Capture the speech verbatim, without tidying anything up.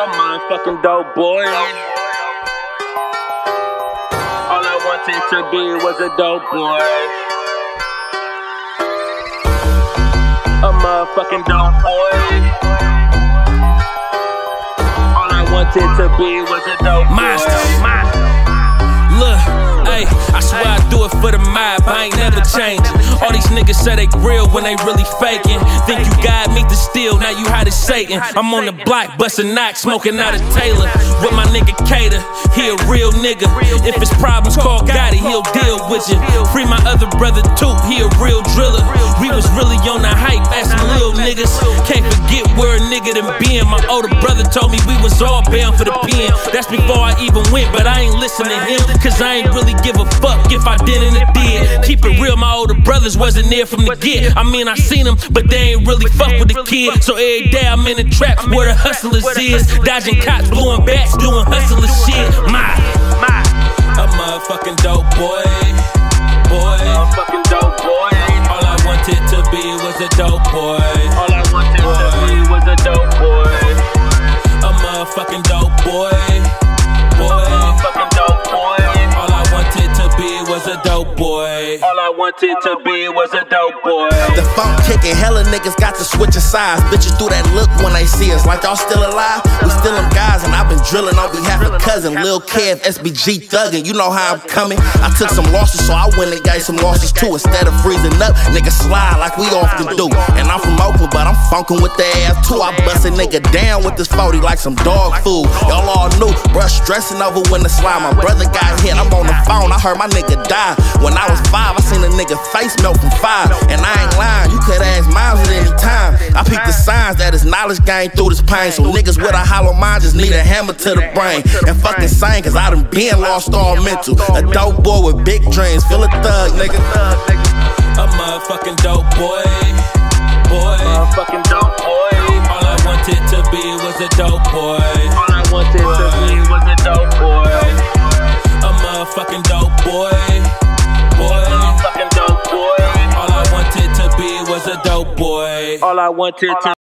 a motherfucking dope boy. All I wanted to be was a dope boy. A motherfucking dope boy. All I wanted to be was a dope boy. Monsters, monsters. Look, ayy, I swear I do it for the mob, I ain't never changing. All these niggas say they real when they really faking. Think you got me to steal, now you hot as Satan. I'm on the block, bustin' knocks, smoking out of Taylor. With my nigga Cater, he a real nigga. If it's problems, call Gotti, he'll deal with you. Free my other brother too, he a real driller. We was really on the hype, as some little niggas. Can't forget where a nigga done been. My older brother told me we was all bound for the pen. That's before I even went, but I ain't listen to him, cause I ain't really give a fuck if I didn't or did. Keep it real, my older brothers wasn't there from the get. I mean, I seen them, but they ain't really fuck with the kid. So every day I'm in the trap where the hustlers is. Dodging cops, blowing bats, doing hustler shit. My, my, a motherfucking dope boy. Boy, a motherfucking dope boy. All I wanted to be was a dope boy. All I wanted to be was a dope boy. A motherfucking dope boy. All I wanted to be was a dope boy. The phone kicking, hella niggas got to switch of sides. Bitches do that look when they see us, like y'all still alive. We still them guys, and I've been drilling on behalf of cousin Lil Kev, S B G thuggin'. You know how I'm coming. I took some losses, so I went and gave some losses too. Instead of freezing up, niggas slide like we often do. And I'm from Oakland, but I'm funkin' with the ass too. I bust a nigga down with this forty like some dog food. Y'all all new, bruh, stressing over when the slide. My brother got hit, I'm on the phone, I heard my nigga die. When I was five, I seen a nigga face melt from fire. And I ain't lying, you could ask Miles at any time. I peeped the signs that his knowledge gained through this pain. So niggas with a hollow mind just need a hammer to the brain. And fucking sane, cause I done been lost all mental. A dope boy with big dreams, feel a thug, nigga. A motherfucking dope boy. Boy, motherfucking dope boy. All I wanted to be was a dope boy. All I wanted to be was a dope boy. A motherfucking dope boy. All I wanted to be was a dope boy. All I wanted to